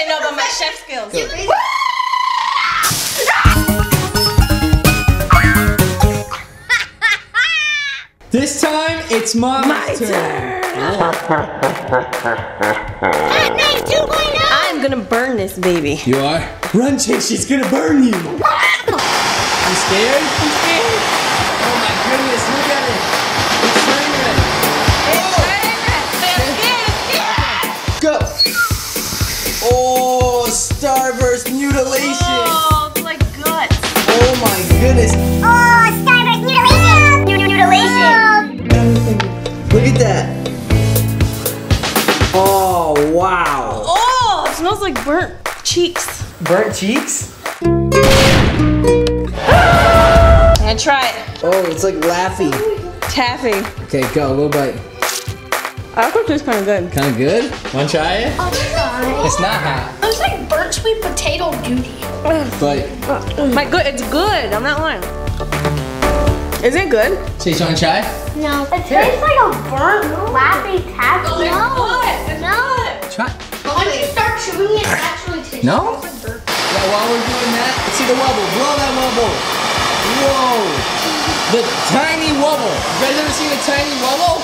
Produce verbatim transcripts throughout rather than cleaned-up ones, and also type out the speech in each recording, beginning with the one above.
say no about my chef skills. This time it's my, my turn. turn. Batman two point oh. I'm gonna burn this baby. You are? Run, Chase, she's gonna burn you. You scared? I'm scared. Oh my goodness, look at it. It's turning red. It's turning red. It's scared, scared. Go. Oh, Starburst mutilation. Oh, it's like guts. Oh my goodness. Oh, Starburst mutilation. Mutilation. Oh. Look at that. Oh, wow. Oh, it smells like burnt cheeks. Burnt cheeks? I try it. Oh, it's like Laffy. Taffy. Okay, go, little bite. I think it tastes kind of good. Kind of good? Want to try it? I'll try. It's not hot. It's like burnt sweet potato duty. Bite. My good, it's good. I'm not lying. Is it good? Chase, you want to try? No. It tastes like a burnt Laffy Taffy. No. It's good. Try it. Once you start chewing it, it actually tastes no? like a burnt. Yeah, while we're doing that, let's see the wobble. Blow that wobble. Whoa! The tiny wobble. You guys ever seen a tiny wobble?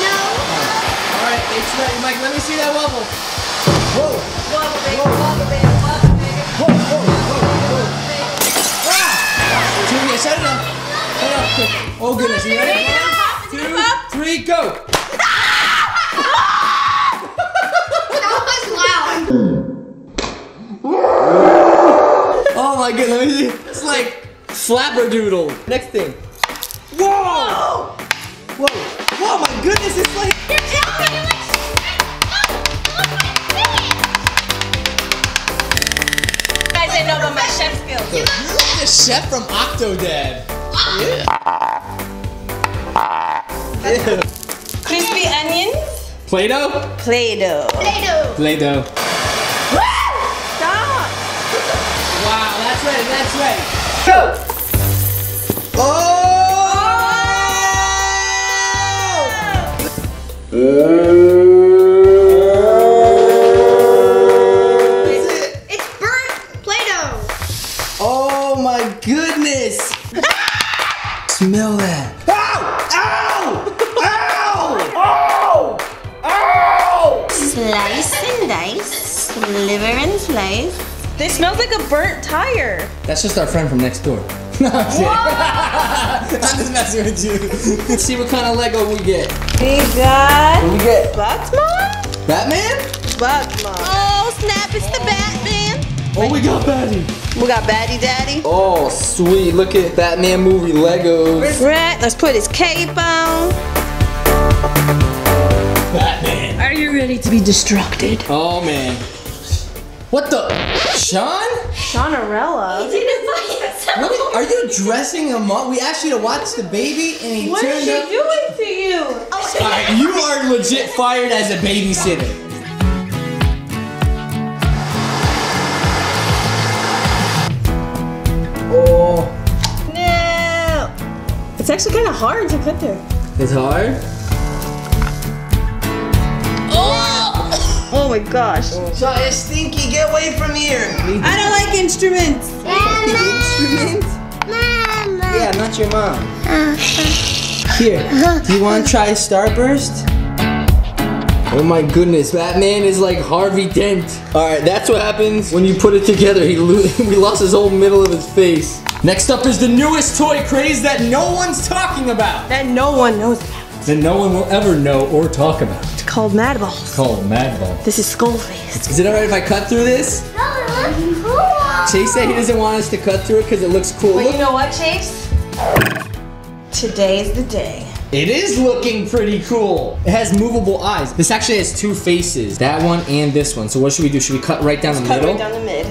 No. Oh. All right, it's ready, Mike. Let me see that wobble. Whoa! Wobble, baby. Wobble, baby. Wobble, baby. Whoa! Whoa! Whoa! Whoa! Ah! Julia, shut it up. Shut it up. Oh goodness! You ready? One, two, three, go! That was loud. Oh my goodness! Let me see. It's like. Flabberdoodle. Next thing. Whoa! Whoa! Whoa! My goodness, it's like. You're jumping. You're like. You guys didn't know about my chef skills. You're like the chef from Octodad. Yeah. Crispy onions. Play-Doh. Play-Doh. Play-Doh. Play-Doh. Stop. Wow, that's right. That's right. Go! Oh! Oh! It's, it's burnt Play-Doh! Oh my goodness! Smell that! Ow! Ow! Ow! Ow! Ow! Slice and dice, sliver and slice. They smell like a burnt tire. That's just our friend from next door. No, I'm kidding. I'm just messing with you. Let's see what kind of Lego we get. We got... What do we get? Batman? Batman? Batman. Oh, snap, it's the Batman. Oh, we got Batty. We got Batty Daddy. Oh, sweet. Look at Batman movie Legos. Right, let's put his cape on. Batman. Are you ready to be destructed? Oh, man. What the? Sean? Seanarella? He did it by himself. Really? Are you dressing him up? We asked you to watch the baby and he what turned up. What is she doing to you? Oh, right, you are legit fired as a babysitter. Oh. No. It's actually kind of hard to put there. It's hard? Oh my gosh. So it's stinky, get away from here. I don't like instruments. Mama. Instruments? Mama. Yeah, not your mom. Uh, uh. Here, do you want to try Starburst? Oh my goodness, Batman is like Harvey Dent. All right, that's what happens when you put it together. He, lo he lost his whole middle of his face. Next up is the newest toy craze that no one's talking about. That no one knows about. That no one will ever know or talk about. It's called Madball. It's called Madball. This is Skull Face. Is it alright if I cut through this? No, it looks cool. Chase said he doesn't want us to cut through it because it looks cool. Well, look. You know what, Chase? Today's the day. It is looking pretty cool. It has movable eyes. This actually has two faces. That one and this one. So what should we do? Should we cut right down Let's the cut middle? Cut right down the mid.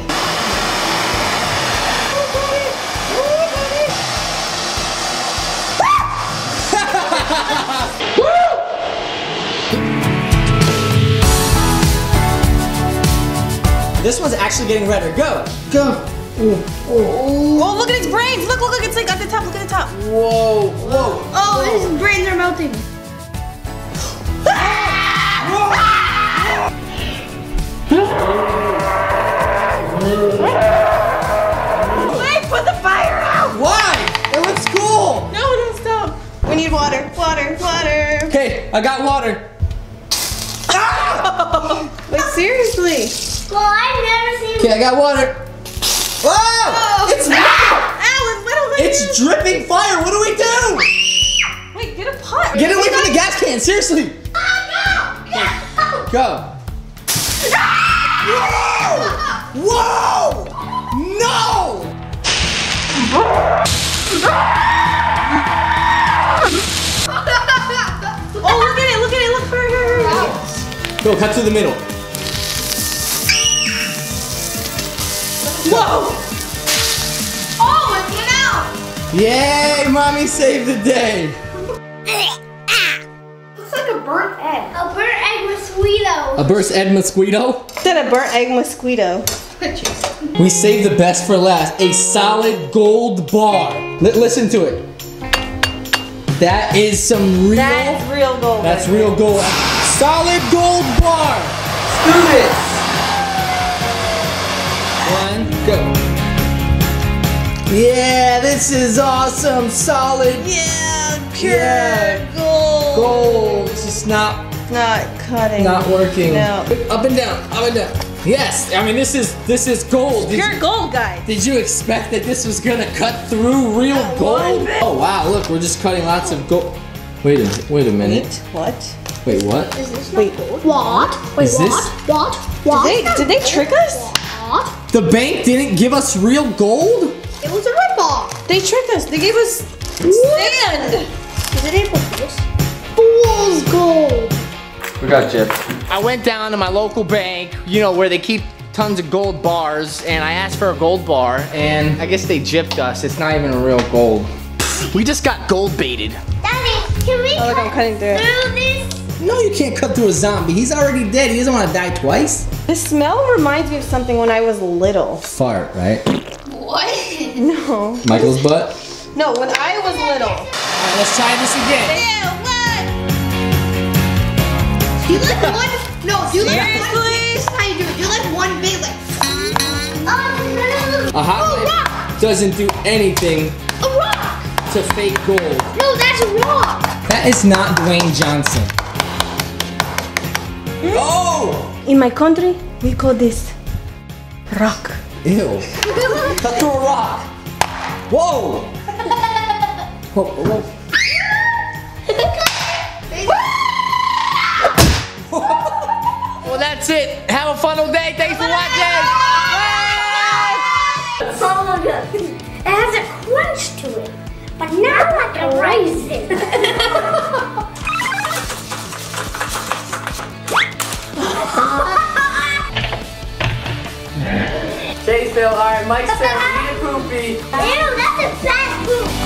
This one's actually getting redder. Go! Go! Ooh. Ooh. Oh, look at its brains! Look, look, look! It's like at the top, look at the top! Whoa! Whoa! Oh, his brains are melting! Ah! Whoa. Ah! I got water. Ah! Like seriously. Well, I've never seen. Okay, I got water. Whoa! Oh, it's ah! Alan, what is It's dripping fire. What do we do? Wait, get a pot. Get it away from the gas can. Seriously. Oh no! No! Go. Ah! Whoa! Whoa! No! Oh, look at it! Look at it! Look for her! Ouch. Go, cut to the middle. Whoa! Oh, it went out! Yay! Mommy saved the day. Looks like a burnt egg. A burnt egg mosquito. A burnt egg mosquito? Then a burnt egg mosquito. We saved the best for last. A solid gold bar. L listen to it. That is some real. That's real gold. That's right real gold. Solid gold bar. Let's do this. One, go. Yeah, this is awesome. Solid. Yeah, pure yeah. gold. Gold. It's just not. Not cutting. Not working. No. Up and down. Up and down. Yes, I mean this is this is gold. Did pure gold, guys. Did you expect that this was gonna cut through real Not gold? Oh wow! Look, we're just cutting lots of gold. Wait a wait a minute. Wait, what? Wait, what? Is this wait, gold? What? Wait, is what? This? What? What? Did they, did they trick us? What? The bank didn't give us real gold. It was a ripoff. They tricked us. They gave us sand. Is it April Fool's? Fool's gold. We got chips. I went down to my local bank, you know, where they keep tons of gold bars, and I asked for a gold bar, and I guess they gypped us. It's not even real gold. We just got gold baited. Daddy, can we oh, look, cut I'm cutting through, through this? No, you can't cut through a zombie. He's already dead. He doesn't want to die twice. The smell reminds me of something when I was little. Fart, right? What? No. Michael's butt? No, when I was little. All right, let's try this again. Ew. Do you like one? No, do you like Seriously? One? This is how you do it. Do you like one big, like. Oh, no. A hot oh, rock doesn't do anything. A rock! To fake gold. No, that's a rock! That is not Dwayne Johnson. Hmm? Oh! In my country, we call this rock. Ew. Cut through a rock. Whoa! Whoa, whoa. That's it. Have a fun day. Thanks for watching. It's so good. It has a crunch to it, but not like a raisin. Jay's still. All right, Mike's still. Eat a poopy. Ew, that's a bad poop.